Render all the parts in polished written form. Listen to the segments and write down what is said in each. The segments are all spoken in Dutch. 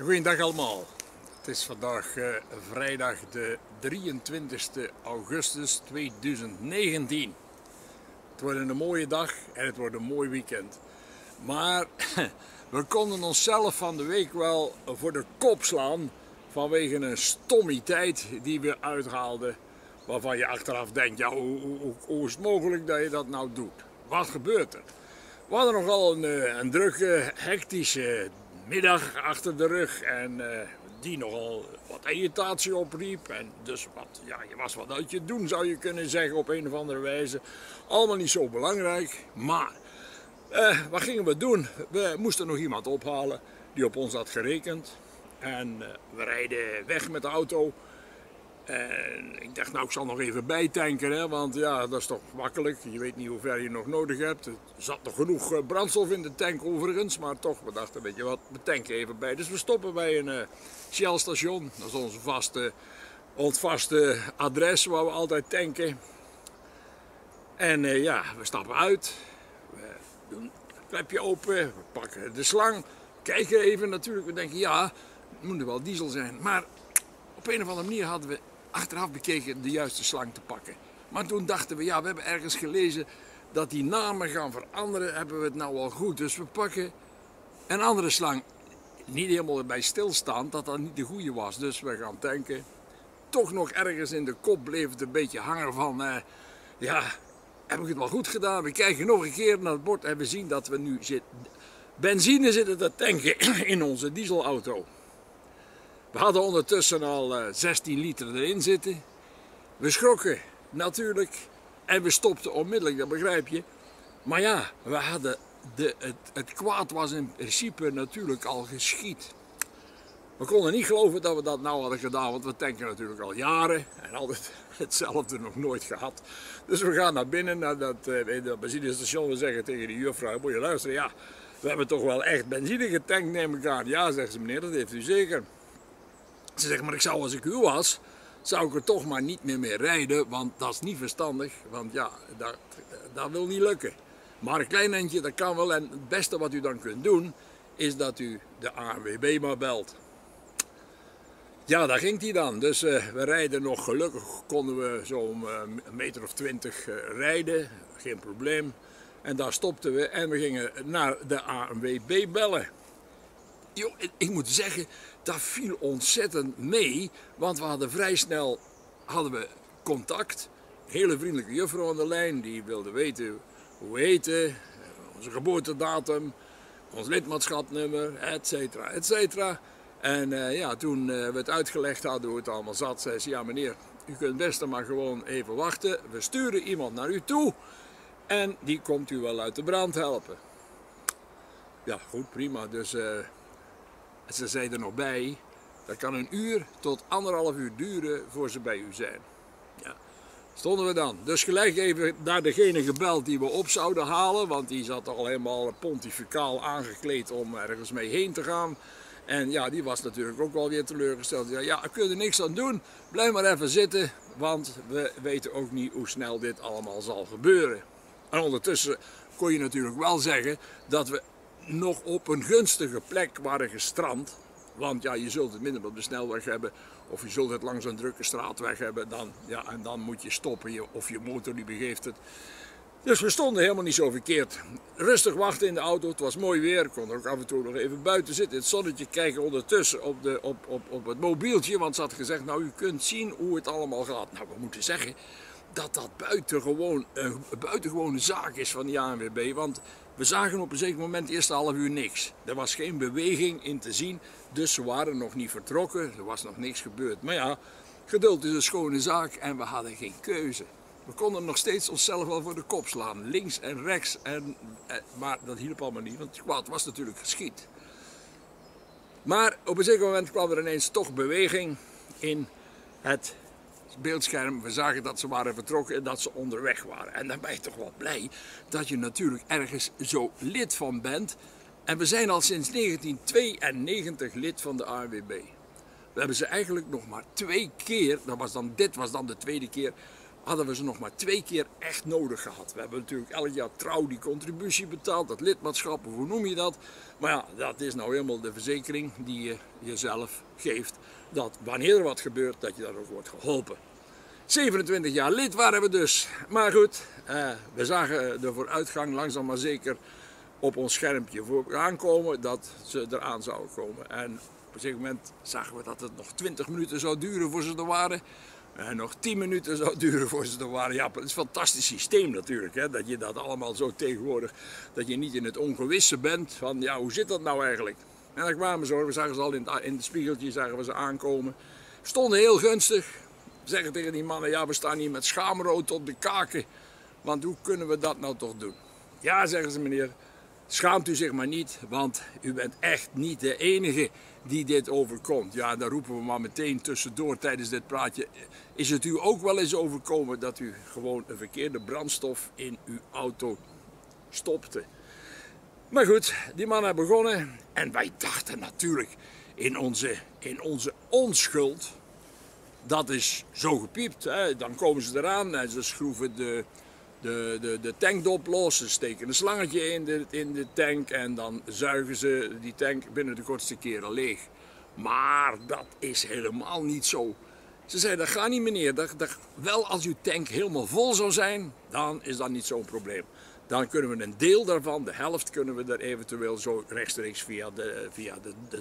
Goedendag allemaal. Het is vandaag vrijdag de 23 augustus 2019. Het wordt een mooie dag en het wordt een mooi weekend. Maar we konden onszelf van de week wel voor de kop slaan vanwege een stommiteit die we uithaalden. Waarvan je achteraf denkt, ja, hoe is het mogelijk dat je dat nou doet? Wat gebeurt er? We hadden nogal een drukke, hectische middag achter de rug en die nogal wat irritatie opriep. En dus je was wat uit je doen, zou je kunnen zeggen, op een of andere wijze. Allemaal niet zo belangrijk, maar wat gingen we doen? We moesten nog iemand ophalen die op ons had gerekend. En we rijden weg met de auto. En ik dacht, nou, ik zal nog even bijtanken, hè, want ja, dat is toch makkelijk. Je weet niet hoe ver je nog nodig hebt. Er zat nog genoeg brandstof in de tank overigens, maar toch, we dachten, weet je wat, we tanken even bij. Dus we stoppen bij een Shell station. Dat is ons vaste adres waar we altijd tanken. En we stappen uit. We doen het klepje open, we pakken de slang. Kijken even natuurlijk, we denken, ja, het moet er wel diesel zijn, maar op een of andere manier hadden we achteraf bekeken de juiste slang te pakken. Maar toen dachten we, ja, we hebben ergens gelezen dat die namen gaan veranderen. Hebben we het nou al goed? Dus we pakken een andere slang. Niet helemaal erbij stilstaan dat dat niet de goede was. Dus we gaan tanken. Toch nog ergens in de kop bleef het een beetje hangen van, heb ik het wel goed gedaan? We kijken nog een keer naar het bord en we zien dat we nu benzine zitten te tanken in onze dieselauto. We hadden ondertussen al 16 liter erin zitten. We schrokken natuurlijk en we stopten onmiddellijk, dat begrijp je. Maar ja, we hadden het kwaad was in principe natuurlijk al geschied. We konden niet geloven dat we dat nou hadden gedaan, want we tanken natuurlijk al jaren en altijd hetzelfde nog nooit gehad. Dus we gaan naar binnen, naar dat benzinestation, we zeggen tegen de juffrouw, moet je luisteren, ja, we hebben toch wel echt benzine getankt, neem ik aan. Ja, zegt ze, meneer, dat heeft u zeker. Ze zegt, maar als ik u was, zou ik er toch maar niet meer mee rijden, want dat is niet verstandig, want ja, dat wil niet lukken. Maar een klein eindje, dat kan wel, en het beste wat u dan kunt doen, is dat u de ANWB maar belt. Ja, daar ging hij dan. Dus we rijden nog, gelukkig konden we zo'n meter of 20 rijden, geen probleem. En daar stopten we en we gingen naar de ANWB bellen. Yo, ik moet zeggen, dat viel ontzettend mee, want we hadden vrij snel contact. Een hele vriendelijke juffrouw aan de lijn, die wilde weten hoe we heten, onze geboortedatum, ons lidmaatschapnummer, etcetera, etcetera. En toen we het uitgelegd hadden hoe het allemaal zat, zei ze, ja meneer, u kunt best maar gewoon even wachten. We sturen iemand naar u toe en die komt u wel uit de brand helpen. Ja, goed, prima. Dus ze zei er nog bij, dat kan 1 uur tot 1,5 uur duren voor ze bij u zijn. Ja, stonden we dan. Dus gelijk even naar degene gebeld die we op zouden halen, want die zat al helemaal pontificaal aangekleed om ergens mee heen te gaan. En ja, die was natuurlijk ook wel weer teleurgesteld. Die zei, ja, ik kun er niks aan doen, blijf maar even zitten, want we weten ook niet hoe snel dit allemaal zal gebeuren. En ondertussen kon je natuurlijk wel zeggen dat we nog op een gunstige plek waren gestrand, want ja, je zult het minder op de snelweg hebben of je zult het langs een drukke straatweg hebben dan, ja, en dan moet je stoppen of je motor die begeeft het. Dus we stonden helemaal niet zo verkeerd. Rustig wachten in de auto, het was mooi weer, ik kon er ook af en toe nog even buiten zitten, het zonnetje kijken ondertussen op het mobieltje, want ze had gezegd, nou, u kunt zien hoe het allemaal gaat. Nou, we moeten zeggen dat dat buitengewoon een buitengewone zaak is van die ANWB, want we zagen op een zeker moment de eerste half uur niks. Er was geen beweging in te zien, dus ze waren nog niet vertrokken, er was nog niks gebeurd. Maar ja, geduld is een schone zaak en we hadden geen keuze. We konden nog steeds onszelf wel voor de kop slaan, links en rechts, maar dat hielp allemaal niet, want het kwaad was natuurlijk geschied. Maar op een zeker moment kwam er ineens toch beweging in het beeldscherm. We zagen dat ze waren vertrokken en dat ze onderweg waren. En dan ben je toch wel blij dat je natuurlijk ergens zo lid van bent. En we zijn al sinds 1992 lid van de ANWB. We hebben ze eigenlijk nog maar 2 keer, dit was dan de 2e keer, hadden we ze nog maar 2 keer echt nodig gehad. We hebben natuurlijk elk jaar trouw die contributie betaald, dat lidmaatschap, hoe noem je dat? Maar ja, dat is nou helemaal de verzekering die je jezelf geeft, dat wanneer er wat gebeurt, dat je daar ook wordt geholpen. 27 jaar lid waren we dus. Maar goed, we zagen de vooruitgang langzaam maar zeker op ons schermpje aankomen, dat ze eraan zouden komen. En op een gegeven moment zagen we dat het nog 20 minuten zou duren voor ze er waren. En nog 10 minuten zou duren voor ze er waren. Ja, het is een fantastisch systeem natuurlijk, hè? Dat je dat allemaal zo tegenwoordig, dat je niet in het ongewisse bent van, ja, hoe zit dat nou eigenlijk? En dan kwamen ze hoor, we zagen ze al in het spiegeltje, zagen we ze aankomen. Stonden heel gunstig, zeggen tegen die mannen, ja, we staan hier met schaamrood tot de kaken, want hoe kunnen we dat nou toch doen? Ja, zeggen ze, meneer, schaamt u zich maar niet, want u bent echt niet de enige die dit overkomt. Ja, dan roepen we maar meteen tussendoor tijdens dit praatje. Is het u ook wel eens overkomen dat u gewoon een verkeerde brandstof in uw auto stopte? Maar goed, die mannen hebben begonnen en wij dachten natuurlijk in onze onschuld, dat is zo gepiept. Hè? Dan komen ze eraan en ze schroeven de tankdop los, ze steken een slangetje in de tank en dan zuigen ze die tank binnen de kortste keren leeg. Maar dat is helemaal niet zo. Ze zeiden, dat gaat niet meneer, wel als uw tank helemaal vol zou zijn, dan is dat niet zo'n probleem. Dan kunnen we een deel daarvan, de helft kunnen we er eventueel zo rechtstreeks via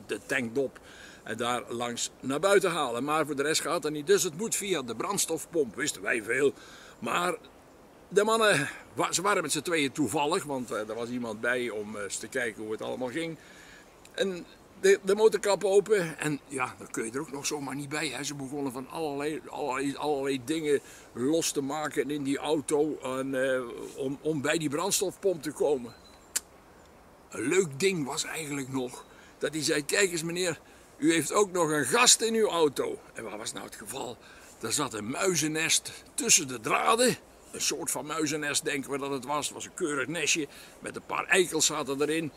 de tankdop en daar langs naar buiten halen. Maar voor de rest gaat dat niet, dus het moet via de brandstofpomp, wisten wij veel. Maar de mannen, ze waren met z'n tweeën toevallig, want er was iemand bij om eens te kijken hoe het allemaal ging. En de motorkap open en ja, dan kun je er ook nog zomaar niet bij. Hè. Ze begonnen van allerlei dingen los te maken in die auto en, om bij die brandstofpomp te komen. Een leuk ding was eigenlijk nog dat hij zei, kijk eens meneer, u heeft ook nog een gast in uw auto. En wat was nou het geval? Er zat een muizennest tussen de draden. Een soort van muizennest denken we dat het was. Het was een keurig nestje met een paar eikels zaten erin.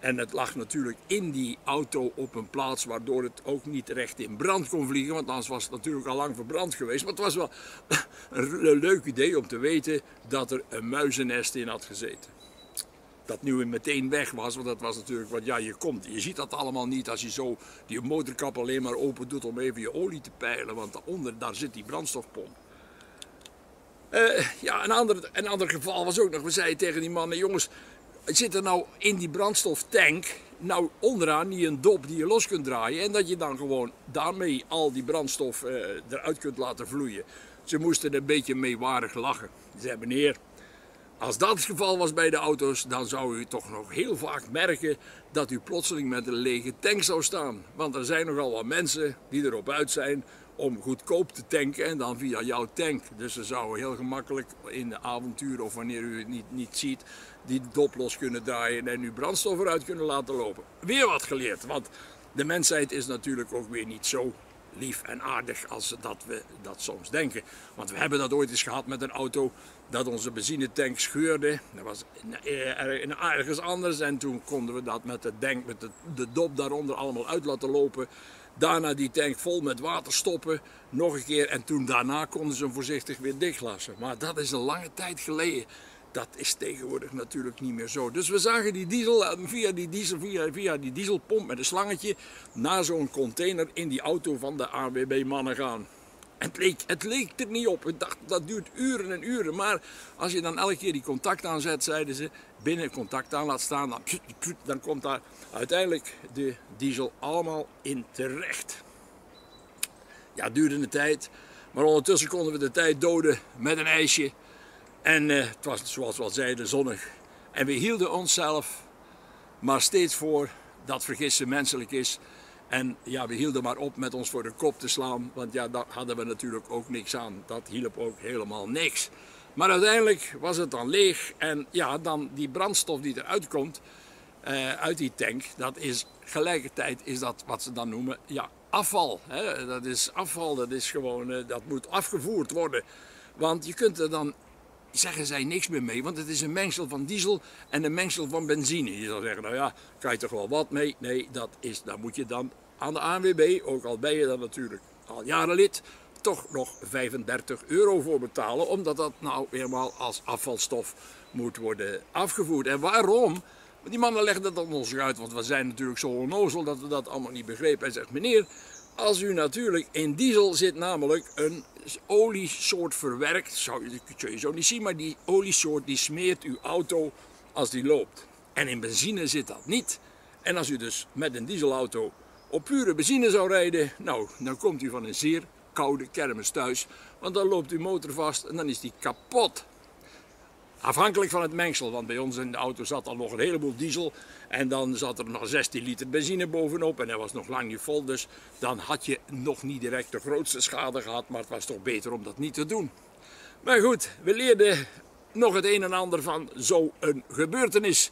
En het lag natuurlijk in die auto op een plaats waardoor het ook niet recht in brand kon vliegen. Want anders was het natuurlijk al lang verbrand geweest. Maar het was wel een leuk idee om te weten dat er een muizennest in had gezeten. Dat nu meteen weg was, want dat was natuurlijk wat, ja, je ziet dat allemaal niet als je zo die motorkap alleen maar open doet om even je olie te peilen. Want daaronder, daar zit die brandstofpomp. Ja, een ander geval was ook nog, we zeiden tegen die mannen, jongens, zit er nou in die brandstoftank nou onderaan niet een dop die je los kunt draaien en dat je dan gewoon daarmee al die brandstof eruit kunt laten vloeien. Ze moesten er een beetje meewarig lachen. Ze zeiden, meneer, als dat het geval was bij de auto's, dan zou u toch nog heel vaak merken dat u plotseling met een lege tank zou staan. Want er zijn nogal wat mensen die erop uit zijn om goedkoop te tanken en dan via jouw tank. Dus ze zouden heel gemakkelijk in de avonturen of wanneer u het niet ziet, die dop los kunnen draaien en uw brandstof eruit kunnen laten lopen. Weer wat geleerd, want de mensheid is natuurlijk ook weer niet zo lief en aardig als dat we dat soms denken. Want we hebben dat ooit eens gehad met een auto dat onze benzinetank scheurde. Dat was ergens anders en toen konden we dat met de dop daaronder allemaal uit laten lopen. Daarna die tank vol met water stoppen, nog een keer en toen daarna konden ze hem voorzichtig weer dichtlassen. Maar dat is een lange tijd geleden. Dat is tegenwoordig natuurlijk niet meer zo. Dus we zagen die diesel via die dieselpomp met een slangetje naar zo'n container in die auto van de ANWB-mannen gaan. En het leek er niet op. Ik dacht, dat duurt uren en uren. Maar als je dan elke keer die contact aanzet, zeiden ze, binnen contact aan laat staan, dan komt daar uiteindelijk de diesel allemaal in terecht. Ja, het duurde een tijd. Maar ondertussen konden we de tijd doden met een ijsje. En het was, zoals we al zeiden, zonnig. En we hielden onszelf maar steeds voor dat vergissen menselijk is. En ja, we hielden maar op met ons voor de kop te slaan. Want ja, daar hadden we natuurlijk ook niks aan. Dat hielp ook helemaal niks. Maar uiteindelijk was het dan leeg. En ja, dan die brandstof die eruit komt, uit die tank, dat is gelijkertijd is dat wat ze dan noemen, ja, afval. Hè? Dat is afval, dat is gewoon, dat moet afgevoerd worden. Want je kunt er dan, zeggen zij niks meer mee, want het is een mengsel van diesel en een mengsel van benzine. Je zou zeggen, nou ja, kan je toch wel wat mee? Nee, daar moet je dan aan de ANWB, ook al ben je dan natuurlijk al jaren lid, toch nog €35 voor betalen, omdat dat nou eenmaal als afvalstof moet worden afgevoerd. En waarom? Die mannen leggen dat aan ons uit, want we zijn natuurlijk zo onnozel dat we dat allemaal niet begrepen. Hij zegt, meneer, als u natuurlijk in diesel zit namelijk een oliesoort verwerkt, zou je zo niet zien, maar die oliesoort die smeert uw auto als die loopt. En in benzine zit dat niet. En als u dus met een dieselauto op pure benzine zou rijden, nou, dan komt u van een zeer koude kermis thuis, want dan loopt uw motor vast en dan is die kapot. Afhankelijk van het mengsel, want bij ons in de auto zat al nog een heleboel diesel en dan zat er nog 16 liter benzine bovenop en dat was nog lang niet vol, dus dan had je nog niet direct de grootste schade gehad, maar het was toch beter om dat niet te doen. Maar goed, we leerden nog het een en ander van zo'n gebeurtenis.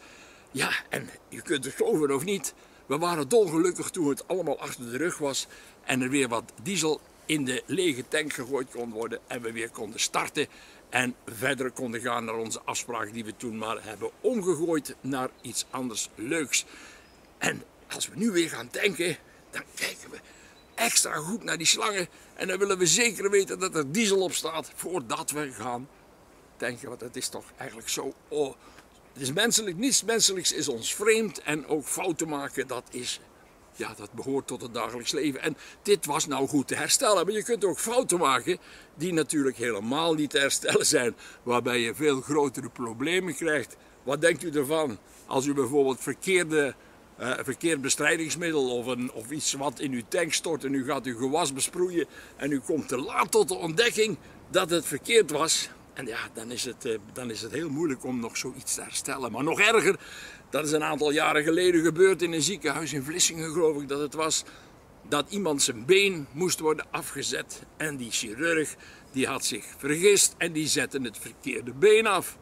Ja, en je kunt het geloven of niet, we waren dolgelukkig toen het allemaal achter de rug was en er weer wat diesel in de lege tank gegooid kon worden en we weer konden starten en verder konden gaan naar onze afspraak die we toen maar hebben omgegooid naar iets anders leuks. En als we nu weer gaan tanken, dan kijken we extra goed naar die slangen en dan willen we zeker weten dat er diesel op staat voordat we gaan tanken, want het is toch eigenlijk zo... Oh, het is menselijk, niets menselijks is ons vreemd en ook fouten maken, dat is... Ja, dat behoort tot het dagelijks leven. En dit was nou goed te herstellen. Maar je kunt ook fouten maken die natuurlijk helemaal niet te herstellen zijn. Waarbij je veel grotere problemen krijgt. Wat denkt u ervan als u bijvoorbeeld verkeerd bestrijdingsmiddel of iets wat in uw tank stort en u gaat uw gewas besproeien en u komt te laat tot de ontdekking dat het verkeerd was? En ja, dan is het heel moeilijk om nog zoiets te herstellen. Maar nog erger, dat is een aantal jaren geleden gebeurd in een ziekenhuis in Vlissingen, geloof ik dat het was, dat iemand zijn been moest worden afgezet. En die chirurg, die had zich vergist en die zette het verkeerde been af.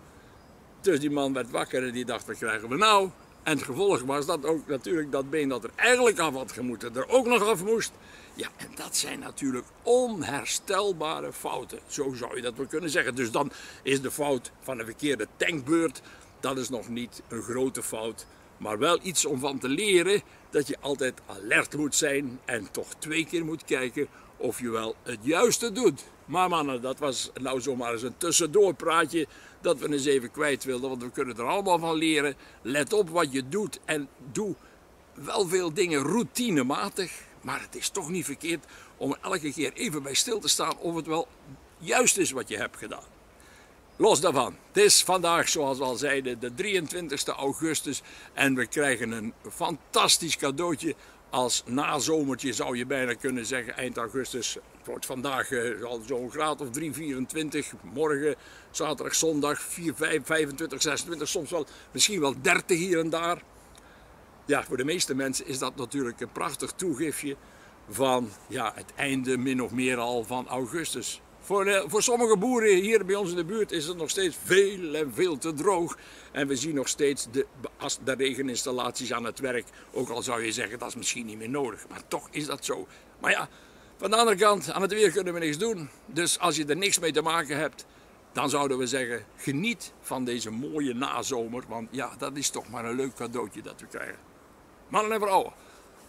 Dus die man werd wakker en die dacht, wat krijgen we nou? En het gevolg was dat ook natuurlijk dat been dat er eigenlijk af had gemoeten, er ook nog af moest. Ja, en dat zijn natuurlijk onherstelbare fouten. Zo zou je dat wel kunnen zeggen. Dus dan is de fout van een verkeerde tankbeurt, dat is nog niet een grote fout. Maar wel iets om van te leren dat je altijd alert moet zijn en toch 2 keer moet kijken of je wel het juiste doet. Maar mannen, dat was nou zomaar eens een tussendoorpraatje dat we eens even kwijt wilden, want we kunnen er allemaal van leren. Let op wat je doet en doe wel veel dingen routinematig, maar het is toch niet verkeerd om elke keer even bij stil te staan of het wel juist is wat je hebt gedaan. Los daarvan, het is vandaag, zoals we al zeiden, de 23e augustus en we krijgen een fantastisch cadeautje. Als nazomertje zou je bijna kunnen zeggen, eind augustus, het wordt vandaag al zo'n graad of 3,24, morgen, zaterdag, zondag, 4, 5, 25, 26, soms wel, misschien wel 30 hier en daar. Ja, voor de meeste mensen is dat natuurlijk een prachtig toegifje van ja, het einde min of meer al van augustus. Voor sommige boeren hier bij ons in de buurt is het nog steeds veel en veel te droog. En we zien nog steeds de regeninstallaties aan het werk. Ook al zou je zeggen, dat is misschien niet meer nodig. Maar toch is dat zo. Maar ja, van de andere kant, aan het weer kunnen we niks doen. Dus als je er niks mee te maken hebt, dan zouden we zeggen, geniet van deze mooie nazomer. Want ja, dat is toch maar een leuk cadeautje dat we krijgen. Mannen en vrouwen,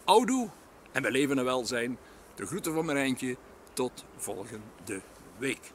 oudoe en we leven naar welzijn. De groeten van Merijntje, tot volgende week.